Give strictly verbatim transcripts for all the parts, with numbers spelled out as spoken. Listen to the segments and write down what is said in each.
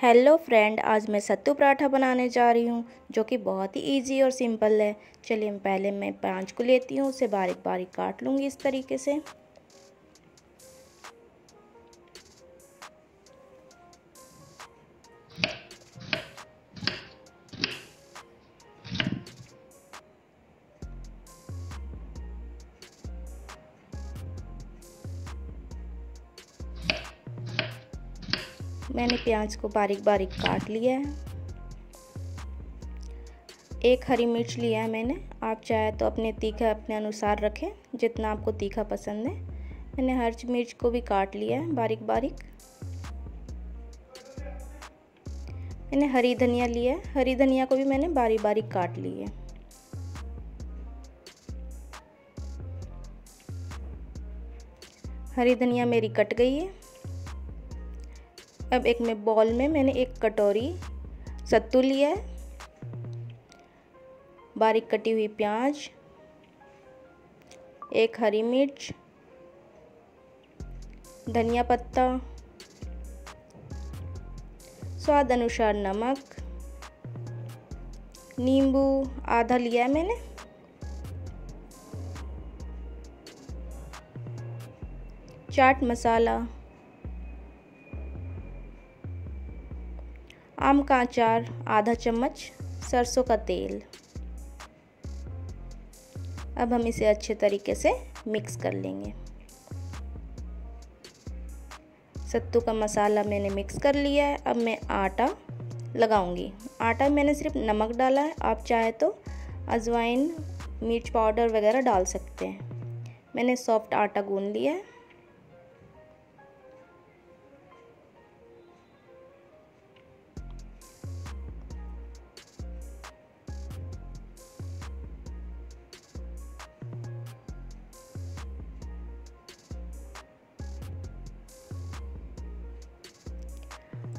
Hello friend, आज मैं सत्तू पराठा बनाने जा रही हूँ जो कि बहुत ही इजी और सिंपल है। चलिए पहले मैं प्याज को लेती हूँ, उसे बारीक बारीक काट लूँगी इस तरीके से। मैंने प्याज को बारीक बारीक काट लिया है। एक हरी मिर्च लिया है मैंने, आप चाहे तो अपने तीखा अपने अनुसार रखें, जितना आपको तीखा पसंद है। मैंने हर मिर्च को भी काट लिया है बारीक बारीक। मैंने हरी धनिया लिया है, हरी धनिया को भी मैंने बारीक बारीक काट लिया है। हरी धनिया मेरी कट गई है। अब एक में बॉल में मैंने एक कटोरी सत्तू लिया है, बारीक कटी हुई प्याज, एक हरी मिर्च, धनिया पत्ता, स्वाद अनुसार नमक, नींबू आधा लिया है मैंने, चाट मसाला, आम का अचार आधा चम्मच, सरसों का तेल। अब हम इसे अच्छे तरीके से मिक्स कर लेंगे। सत्तू का मसाला मैंने मिक्स कर लिया है। अब मैं आटा लगाऊंगी। आटा मैंने सिर्फ नमक डाला है, आप चाहे तो अजवाइन, मिर्च पाउडर वगैरह डाल सकते हैं। मैंने सॉफ्ट आटा गूंद लिया है।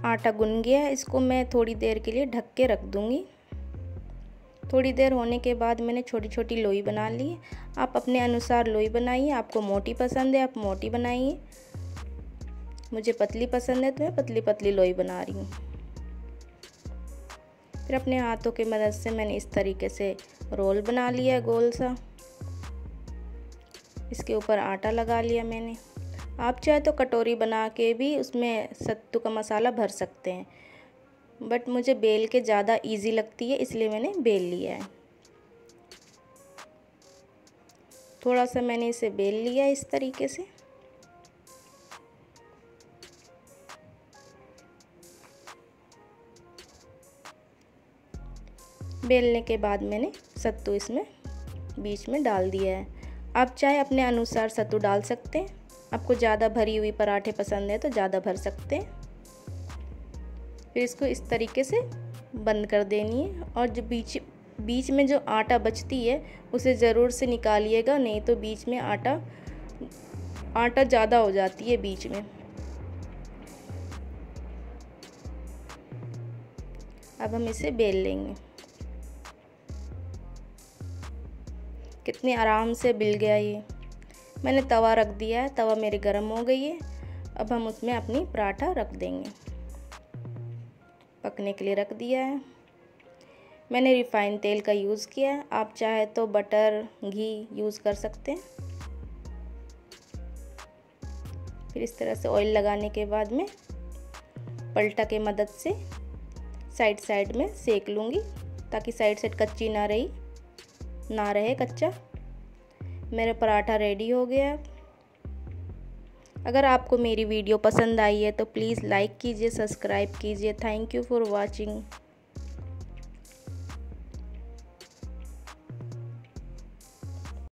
आटा गुन गया है, इसको मैं थोड़ी देर के लिए ढक के रख दूंगी। थोड़ी देर होने के बाद मैंने छोटी छोटी लोई बना ली है। आप अपने अनुसार लोई बनाइए, आपको मोटी पसंद है आप मोटी बनाइए, मुझे पतली पसंद है तो मैं पतली पतली लोई बना रही हूँ। फिर अपने हाथों की मदद से मैंने इस तरीके से रोल बना लिया गोल सा, इसके ऊपर आटा लगा लिया मैंने। आप चाहे तो कटोरी बना के भी उसमें सत्तू का मसाला भर सकते हैं, बट मुझे बेल के ज़्यादा इजी लगती है इसलिए मैंने बेल लिया है। थोड़ा सा मैंने इसे बेल लिया इस तरीके से। बेलने के बाद मैंने सत्तू इसमें बीच में डाल दिया है। आप चाहे अपने अनुसार सत्तू डाल सकते हैं, आपको ज़्यादा भरी हुई पराठे पसंद है तो ज़्यादा भर सकते हैं। फिर इसको इस तरीके से बंद कर देनी है और जो बीच बीच में जो आटा बचती है उसे ज़रूर से निकालिएगा, नहीं तो बीच में आटा आटा ज़्यादा हो जाती है बीच में। अब हम इसे बेल लेंगे। कितने आराम से बेल गया ये। मैंने तवा रख दिया है, तवा मेरी गर्म हो गई है। अब हम उसमें अपनी पराठा रख देंगे, पकने के लिए रख दिया है। मैंने रिफाइंड तेल का यूज़ किया है, आप चाहे तो बटर, घी यूज़ कर सकते हैं। फिर इस तरह से ऑयल लगाने के बाद में पलटा के मदद से साइड साइड में सेक लूँगी ताकि साइड साइड कच्ची ना रही ना रहे कच्चा। मेरा पराठा रेडी हो गया है। अगर आपको मेरी वीडियो पसंद आई है तो प्लीज़ लाइक कीजिए, सब्सक्राइब कीजिए। Thank you for watching.